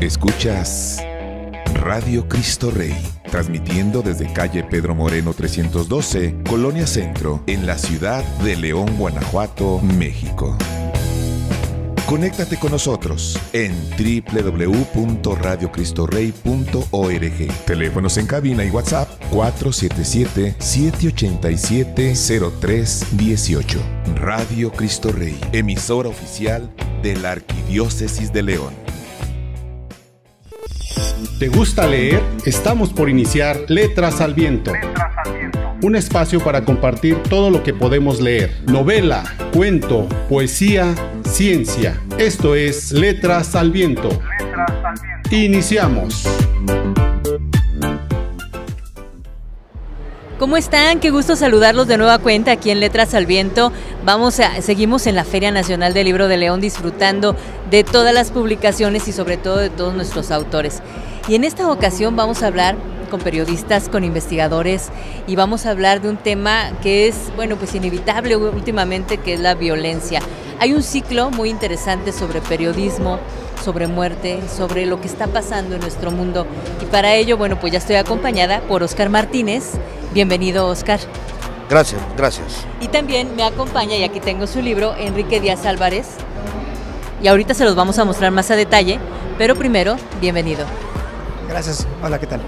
Escuchas Radio Cristo Rey, transmitiendo desde calle Pedro Moreno 312, Colonia Centro, en la ciudad de León, Guanajuato, México. Conéctate con nosotros en www.radiocristoRey.org. Teléfonos en cabina y WhatsApp 477-787-0318. Radio Cristo Rey, emisora oficial de la Arquidiócesis de León. ¿Te gusta leer? Estamos por iniciar Letras al Viento. Un espacio para compartir todo lo que podemos leer. Novela, cuento, poesía, ciencia. Esto es Letras al Viento. Iniciamos. ¿Cómo están? Qué gusto saludarlos de nueva cuenta aquí en Letras al Viento. Seguimos en la Feria Nacional del Libro de León disfrutando de todas las publicaciones y sobre todo de todos nuestros autores. Y en esta ocasión vamos a hablar con periodistas, con investigadores y vamos a hablar de un tema que es, bueno, pues inevitable últimamente, que es la violencia. Hay un ciclo muy interesante sobre periodismo, sobre muerte, sobre lo que está pasando en nuestro mundo. Y para ello, bueno, pues ya estoy acompañada por Óscar Martínez. Bienvenido, Óscar. Gracias, gracias. Y también me acompaña, y aquí tengo su libro, Enrique Díaz Álvarez. Y ahorita se los vamos a mostrar más a detalle, pero primero, bienvenido. Gracias. Hola, ¿qué tal?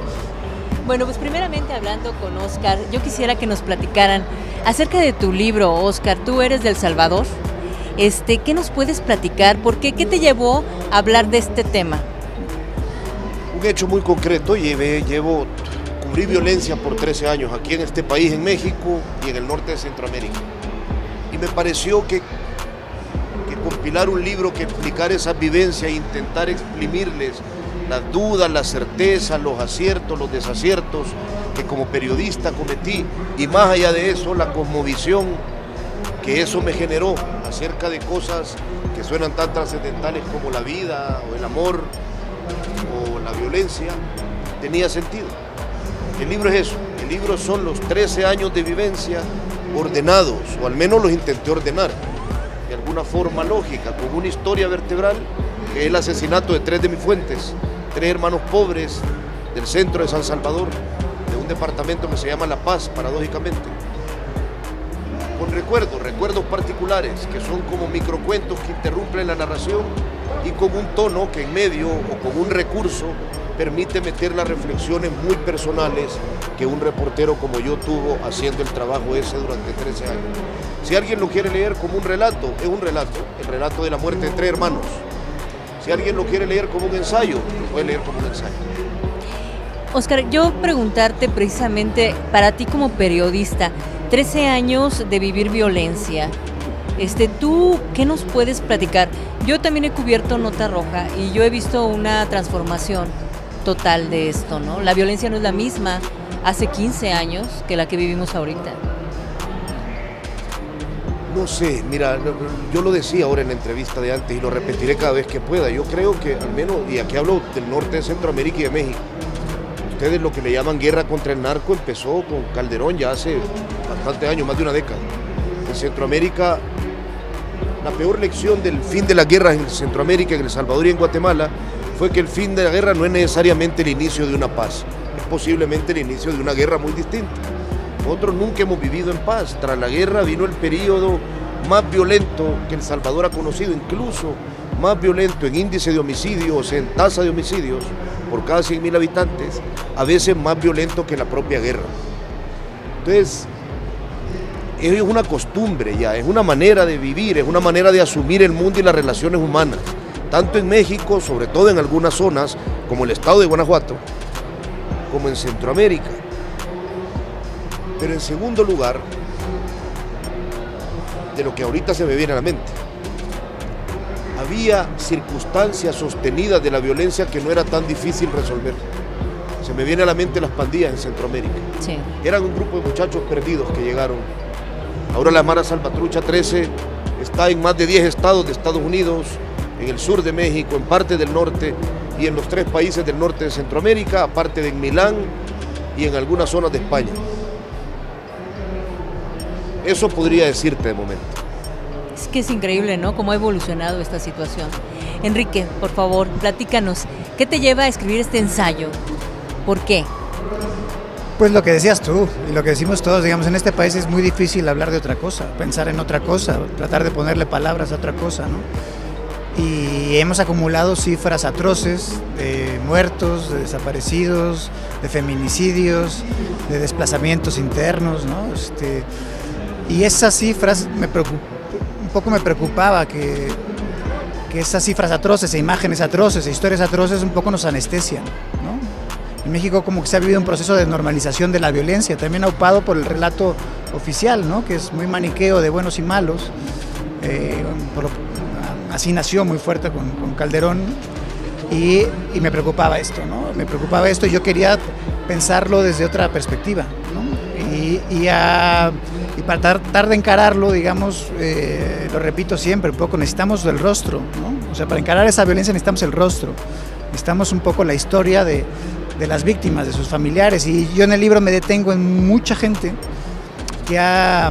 Bueno, pues primeramente hablando con Óscar, yo quisiera que nos platicaran acerca de tu libro, Óscar. Tú eres del Salvador. ¿Qué nos puedes platicar? ¿Por qué? ¿Qué te llevó a hablar de este tema? Un hecho muy concreto. Cubrí violencia por 13 años aquí en este país, en México y en el norte de Centroamérica. Y me pareció que compilar un libro que explicar esa vivencia e intentar exprimirles las dudas, las certezas, los aciertos, los desaciertos que como periodista cometí, y más allá de eso, la cosmovisión que eso me generó acerca de cosas que suenan tan trascendentales como la vida, o el amor, o la violencia, tenía sentido. El libro es eso, el libro son los 13 años de vivencia ordenados, o al menos los intenté ordenar, de alguna forma lógica, con una historia vertebral, que es el asesinato de tres de mis fuentes, tres hermanos pobres del centro de San Salvador, de un departamento que se llama La Paz, paradójicamente. Con recuerdos particulares que son como microcuentos que interrumpen la narración y con un tono que en medio o con un recurso permite meter las reflexiones muy personales que un reportero como yo tuvo haciendo el trabajo ese durante 13 años. Si alguien lo quiere leer como un relato, es un relato, el relato de la muerte de tres hermanos. Si alguien lo quiere leer como un ensayo, lo puede leer como un ensayo. Óscar, yo preguntarte precisamente, para ti como periodista, 13 años de vivir violencia, ¿tú qué nos puedes platicar? Yo también he cubierto Nota Roja y yo he visto una transformación total de esto, ¿no? La violencia no es la misma hace 15 años que la que vivimos ahorita. No sé, mira, yo lo decía ahora en la entrevista de antes y lo repetiré cada vez que pueda. Yo creo que, al menos, y aquí hablo del norte de Centroamérica y de México, ustedes lo que le llaman guerra contra el narco empezó con Calderón ya hace bastantes años, más de una década. En Centroamérica, la peor lección del fin de las guerras en Centroamérica, en El Salvador y en Guatemala, fue que el fin de la guerra no es necesariamente el inicio de una paz, es posiblemente el inicio de una guerra muy distinta. Nosotros nunca hemos vivido en paz. Tras la guerra vino el periodo más violento que El Salvador ha conocido, incluso más violento en índice de homicidios, en tasa de homicidios por cada 100.000 habitantes, a veces más violento que la propia guerra. Entonces, es una costumbre ya, es una manera de vivir, es una manera de asumir el mundo y las relaciones humanas, tanto en México, sobre todo en algunas zonas, como el estado de Guanajuato, como en Centroamérica. Pero en segundo lugar, de lo que ahorita se me viene a la mente, había circunstancias sostenidas de la violencia que no era tan difícil resolver. Se me viene a la mente las pandillas en Centroamérica. Sí. Eran un grupo de muchachos perdidos que llegaron. Ahora la Mara Salvatrucha 13 está en más de 10 estados de Estados Unidos, en el sur de México, en parte del norte y en los tres países del norte de Centroamérica, aparte de en Milán y en algunas zonas de España. Eso podría decirte de momento. Es que es increíble, ¿no?, cómo ha evolucionado esta situación. Enrique, por favor, platícanos, ¿qué te lleva a escribir este ensayo? ¿Por qué? Pues lo que decías tú y lo que decimos todos, digamos, en este país es muy difícil hablar de otra cosa, pensar en otra cosa, tratar de ponerle palabras a otra cosa, ¿no? Y hemos acumulado cifras atroces de muertos, de desaparecidos, de feminicidios, de desplazamientos internos, ¿no? Y esas cifras me preocupaba que esas cifras atroces, imágenes atroces, historias atroces un poco nos anestesian, ¿no? En México como que se ha vivido un proceso de normalización de la violencia, también aupado por el relato oficial, ¿no? Que es muy maniqueo de buenos y malos, así nació muy fuerte con Calderón, y me preocupaba esto, ¿no? Me preocupaba esto y yo quería pensarlo desde otra perspectiva, ¿no? Y para tratar de encararlo, digamos, lo repito siempre, un poco necesitamos el rostro, ¿no? O sea, para encarar esa violencia necesitamos el rostro, necesitamos un poco la historia de las víctimas, de sus familiares, y yo en el libro me detengo en mucha gente que ha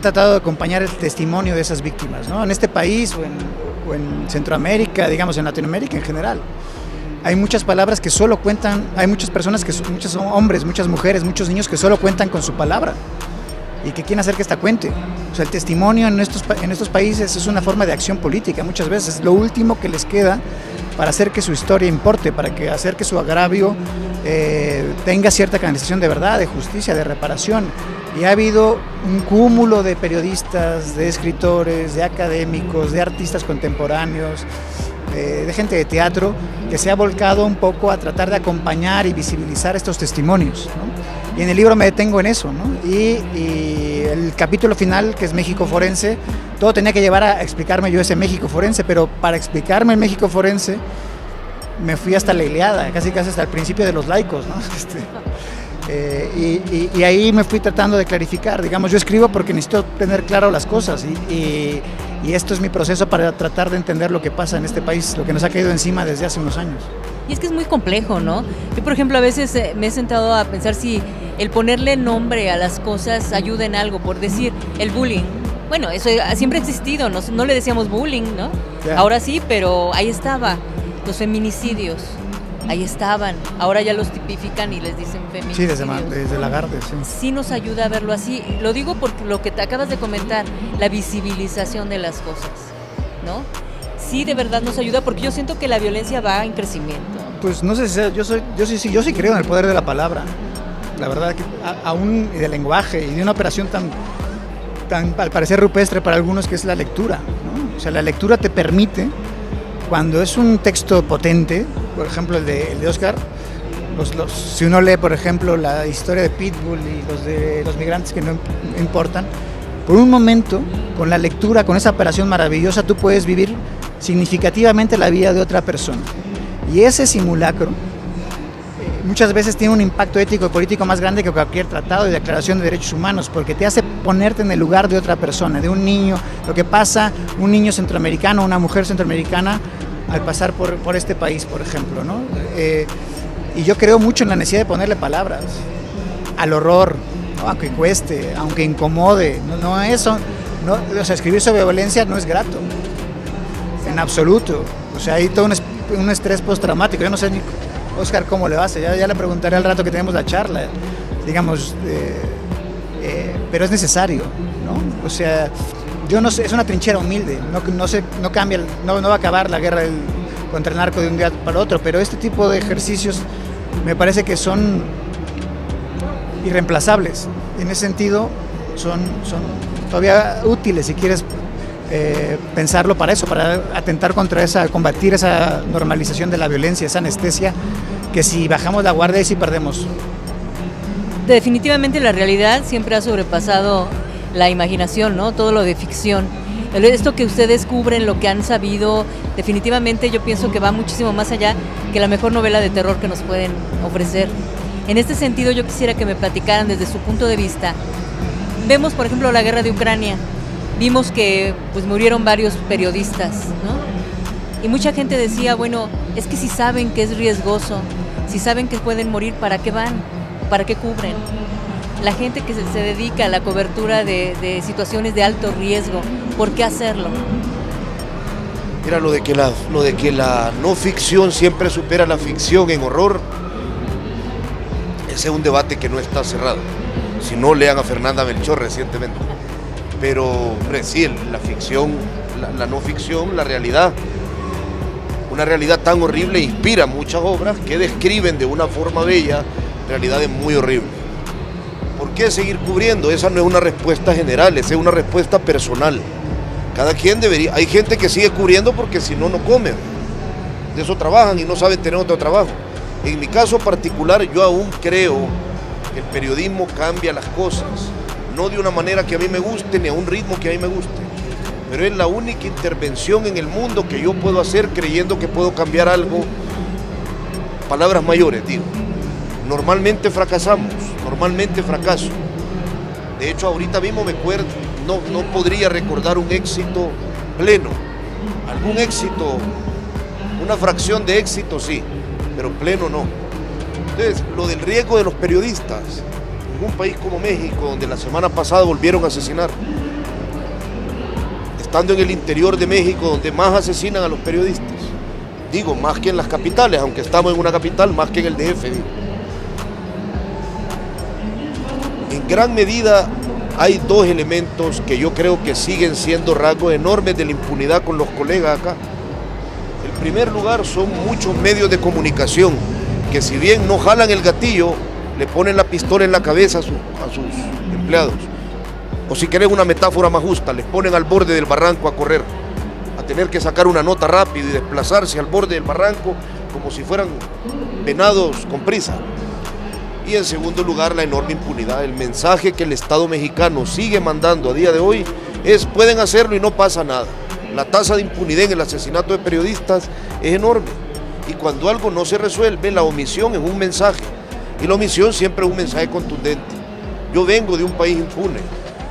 tratado de acompañar el testimonio de esas víctimas, ¿no? En este país o en Centroamérica, digamos en Latinoamérica en general. Hay muchas palabras que solo cuentan, hay muchas personas, muchos hombres, muchas mujeres, muchos niños que solo cuentan con su palabra y que quieren hacer que esta cuente. O sea, el testimonio en estos países es una forma de acción política, muchas veces es lo último que les queda para hacer que su historia importe, para hacer que su agravio tenga cierta canalización de verdad, de justicia, de reparación. Y ha habido un cúmulo de periodistas, de escritores, de académicos, de artistas contemporáneos, de gente de teatro, que se ha volcado un poco a tratar de acompañar y visibilizar estos testimonios, ¿no? Y en el libro me detengo en eso, ¿no? Y el capítulo final, que es México Forense, todo tenía que llevar a explicarme yo ese México Forense, pero para explicarme el México Forense me fui hasta la Ilíada, casi hasta el principio de los laicos, ¿no? Y ahí me fui tratando de clarificar, digamos, yo escribo porque necesito tener claro las cosas y esto es mi proceso para tratar de entender lo que pasa en este país, lo que nos ha caído encima desde hace unos años. Y es que es muy complejo, ¿no? Yo, por ejemplo, a veces me he sentado a pensar si el ponerle nombre a las cosas ayuda en algo, por decir, el bullying. Bueno, eso siempre ha existido, no le decíamos bullying, ¿no? Yeah. Ahora sí, pero ahí estaba, los feminicidios. Ahí estaban, ahora ya los tipifican y les dicen feminicidios. Sí, desde Lagarde, sí. Sí nos ayuda a verlo así, lo digo por lo que te acabas de comentar, la visibilización de las cosas, ¿no? Sí, de verdad nos ayuda, porque yo siento que la violencia va en crecimiento. Pues no sé, yo sí creo en el poder de la palabra, la verdad, que aún del lenguaje y de una operación tan al parecer rupestre para algunos, que es la lectura, ¿no? O sea, la lectura te permite, cuando es un texto potente, por ejemplo el de Óscar, si uno lee, por ejemplo, la historia de Pitbull y los de los migrantes que no importan, por un momento, con la lectura, con esa operación maravillosa, tú puedes vivir significativamente la vida de otra persona. Y ese simulacro muchas veces tiene un impacto ético y político más grande que cualquier tratado y declaración de derechos humanos, porque te hace ponerte en el lugar de otra persona, de un niño, lo que pasa un niño centroamericano, una mujer centroamericana al pasar por este país, por ejemplo, ¿no? Y yo creo mucho en la necesidad de ponerle palabras al horror, ¿no? Aunque cueste, aunque incomode, o sea, escribir sobre violencia no es grato, en absoluto. O sea, hay todo un estrés postraumático, yo no sé ni Óscar cómo le hace, ya le preguntaré al rato que tenemos la charla, digamos, pero es necesario, ¿no? O sea, yo no sé, es una trinchera humilde, no va a acabar la guerra contra el narco de un día para otro, pero este tipo de ejercicios me parece que son irreemplazables, en ese sentido son todavía útiles si quieres pensarlo para eso, para atentar contra combatir esa normalización de la violencia, esa anestesia, que si bajamos la guardia y si perdemos. Definitivamente la realidad siempre ha sobrepasado la imaginación, ¿no? Todo lo de ficción. Esto que ustedes cubren, lo que han sabido, definitivamente yo pienso que va muchísimo más allá que la mejor novela de terror que nos pueden ofrecer. En este sentido yo quisiera que me platicaran desde su punto de vista. Vemos, por ejemplo, la guerra de Ucrania. Vimos que pues murieron varios periodistas, ¿no? Y mucha gente decía, bueno, es que si saben que es riesgoso, si saben que pueden morir, ¿para qué van? ¿Para qué cubren? La gente que se dedica a la cobertura de situaciones de alto riesgo, ¿por qué hacerlo? Era lo de que la no ficción siempre supera la ficción en horror. Ese es un debate que no está cerrado. Si no, lean a Fernanda Melchor recientemente. Pero, hombre, sí, la ficción, la no ficción, la realidad, una realidad tan horrible inspira muchas obras que describen de una forma bella realidades muy horribles. ¿Por qué seguir cubriendo? Esa no es una respuesta general, esa es una respuesta personal. Cada quien debería... Hay gente que sigue cubriendo porque si no, no comen. De eso trabajan y no saben tener otro trabajo. En mi caso particular, yo aún creo que el periodismo cambia las cosas. No de una manera que a mí me guste, ni a un ritmo que a mí me guste. Pero es la única intervención en el mundo que yo puedo hacer creyendo que puedo cambiar algo. Palabras mayores, digo. Normalmente fracasamos, normalmente fracaso. De hecho, ahorita mismo no podría recordar un éxito pleno. Algún éxito, una fracción de éxito sí, pero pleno no. Entonces, lo del riesgo de los periodistas, en un país como México, donde la semana pasada volvieron a asesinar, estando en el interior de México, donde más asesinan a los periodistas, digo, más que en las capitales, aunque estamos en una capital, más que en el DF, digo. En gran medida hay dos elementos que yo creo que siguen siendo rasgos enormes de la impunidad con los colegas acá. En primer lugar, son muchos medios de comunicación que, si bien no jalan el gatillo, le ponen la pistola en la cabeza a sus empleados. O si querés una metáfora más justa, les ponen al borde del barranco a correr, a tener que sacar una nota rápido y desplazarse al borde del barranco como si fueran venados con prisa. Y en segundo lugar, la enorme impunidad. El mensaje que el Estado mexicano sigue mandando a día de hoy es: pueden hacerlo y no pasa nada. La tasa de impunidad en el asesinato de periodistas es enorme. Y cuando algo no se resuelve, la omisión es un mensaje. Y la omisión siempre es un mensaje contundente. Yo vengo de un país impune.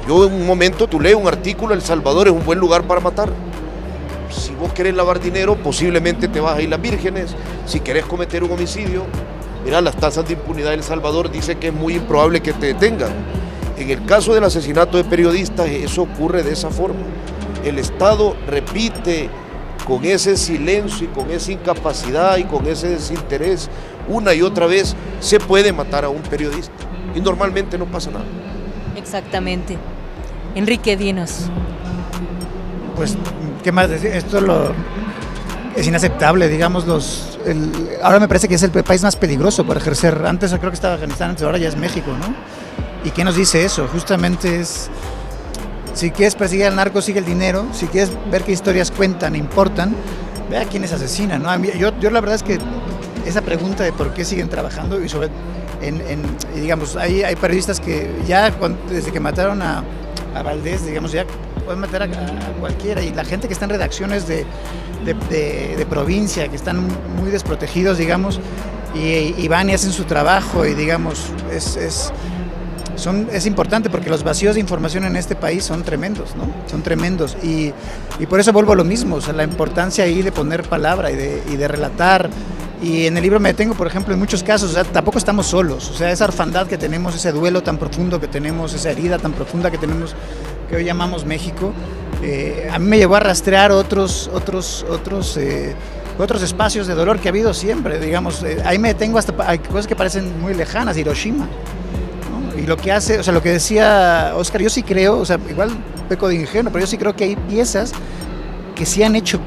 Yo en un momento, tú lees un artículo, El Salvador es un buen lugar para matar. Si vos querés lavar dinero, posiblemente te vas a ir las vírgenes. Si querés cometer un homicidio... Mirá, las tasas de impunidad de El Salvador dice que es muy improbable que te detengan. En el caso del asesinato de periodistas, eso ocurre de esa forma. El Estado repite con ese silencio y con esa incapacidad y con ese desinterés, una y otra vez, se puede matar a un periodista. Y normalmente no pasa nada. Exactamente. Enrique, dinos. Pues, ¿qué más decir? Esto es inaceptable, digamos, ahora me parece que es el país más peligroso para ejercer. Antes creo que estaba Afganistán, antes, ahora ya es México, ¿no? ¿Y qué nos dice eso? Justamente es, si quieres perseguir al narco, sigue el dinero. Si quieres ver qué historias cuentan, importan, ve a quiénes asesinan, ¿no? Yo la verdad es que esa pregunta de por qué siguen trabajando, y sobre, digamos, hay periodistas que ya desde que mataron a Valdés, digamos, ya pueden matar a cualquiera, y la gente que está en redacciones de provincia, que están muy desprotegidos, digamos, y van y hacen su trabajo, y digamos, es importante porque los vacíos de información en este país son tremendos, ¿no? Son tremendos, y por eso vuelvo a lo mismo, o sea, la importancia ahí de poner palabra y de relatar. Y en el libro me detengo, por ejemplo, en muchos casos, o sea, tampoco estamos solos, o sea, esa orfandad que tenemos, ese duelo tan profundo que tenemos, esa herida tan profunda que tenemos, que hoy llamamos México, a mí me llevó a rastrear otros espacios de dolor que ha habido siempre, digamos. Ahí me detengo hasta hay cosas que parecen muy lejanas, Hiroshima, ¿no? Y lo que hace, o sea, lo que decía Óscar, yo sí creo, o sea, igual peco de ingenuo, pero yo sí creo que hay piezas que sí han hecho,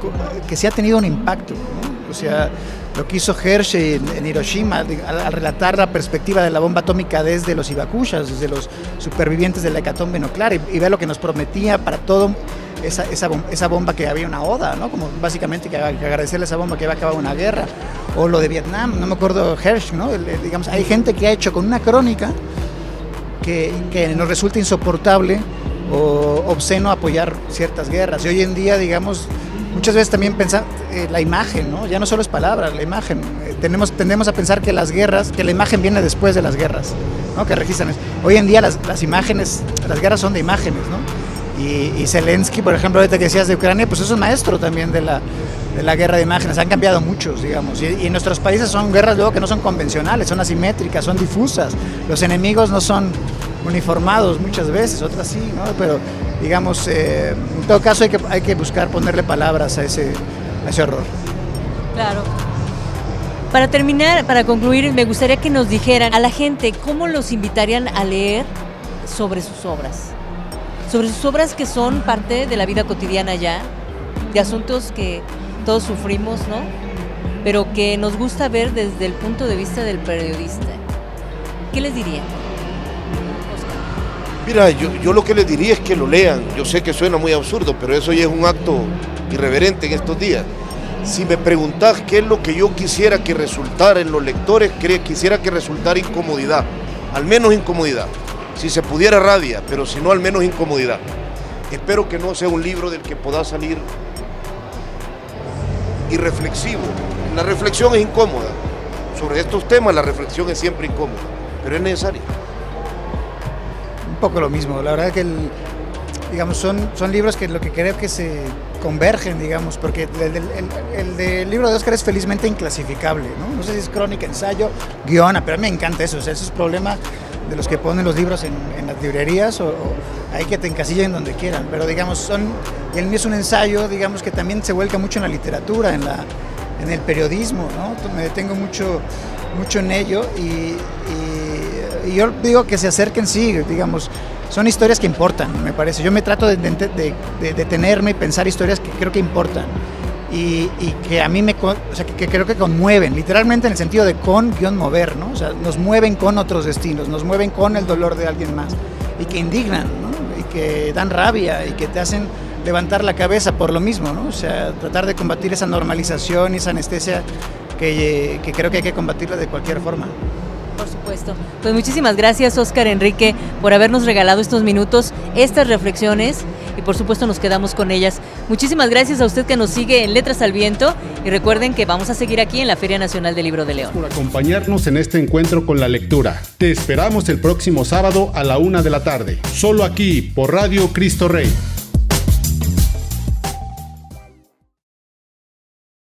que sí ha tenido un impacto, ¿no? O sea, lo que hizo Hersch en Hiroshima, al relatar la perspectiva de la bomba atómica desde los ibakushas, desde los supervivientes de la hecatombe nuclear, y ver lo que nos prometía para todo esa bomba, que había una oda, ¿no? Como básicamente que agradecerle a esa bomba que había acabado una guerra. O lo de Vietnam, no me acuerdo, Hersch, ¿no? Digamos, hay gente que ha hecho con una crónica que nos resulta insoportable o obsceno apoyar ciertas guerras. Y hoy en día, digamos, muchas veces también pensar la imagen, ¿no? Ya no solo es palabra, la imagen. Tendemos a pensar que las guerras, que la imagen viene después de las guerras, ¿no? Que registran eso. Hoy en día las imágenes, las guerras son de imágenes, ¿no? Y Zelensky, por ejemplo, ahorita que decías de Ucrania, pues es un maestro también de la guerra de imágenes. Han cambiado muchos, digamos. Y en nuestros países son guerras luego que no son convencionales, son asimétricas, son difusas. Los enemigos no son uniformados muchas veces, otras sí, ¿no? Pero digamos, en todo caso hay que buscar ponerle palabras a ese horror. Claro. Para terminar, para concluir, me gustaría que nos dijeran a la gente cómo los invitarían a leer sobre sus obras que son parte de la vida cotidiana ya, de asuntos que todos sufrimos, ¿no? Pero que nos gusta ver desde el punto de vista del periodista. ¿Qué les diría? Mira, yo lo que les diría es que lo lean. Yo sé que suena muy absurdo, pero eso ya es un acto irreverente en estos días. Si me preguntás qué es lo que yo quisiera que resultara en los lectores, quisiera que resultara incomodidad, al menos incomodidad. Si se pudiera rabia, pero si no, al menos incomodidad. Espero que no sea un libro del que podás salir irreflexivo. La reflexión es incómoda. Sobre estos temas la reflexión es siempre incómoda, pero es necesaria. Poco lo mismo, la verdad que digamos son libros que lo que creo que se convergen, digamos, porque el libro de Óscar es felizmente inclasificable, ¿no? No sé si es crónica, ensayo, guiona, pero me encanta eso, o sea, ese es el problema de los que ponen los libros en las librerías o hay que te encasillen donde quieran, pero digamos el mío es un ensayo, digamos, que también se vuelca mucho en la literatura, en el periodismo, ¿no? Me detengo mucho en ello y yo digo que se acerquen, sí, digamos, son historias que importan, me parece. Yo me trato de detenerme y pensar historias que creo que importan y que a mí que creo que conmueven, literalmente en el sentido de mover, ¿no? O sea, nos mueven con otros destinos, nos mueven con el dolor de alguien más y que indignan, ¿no? Y que dan rabia y que te hacen levantar la cabeza por lo mismo, ¿no? O sea, tratar de combatir esa normalización, esa anestesia que creo que hay que combatirla de cualquier forma. Por supuesto. Pues muchísimas gracias, Óscar, Enrique, por habernos regalado estos minutos, estas reflexiones, y por supuesto nos quedamos con ellas. Muchísimas gracias a usted que nos sigue en Letras al Viento, y recuerden que vamos a seguir aquí en la Feria Nacional del Libro de León. Por acompañarnos en este encuentro con la lectura. Te esperamos el próximo sábado a la 1 de la tarde, solo aquí por Radio Cristo Rey.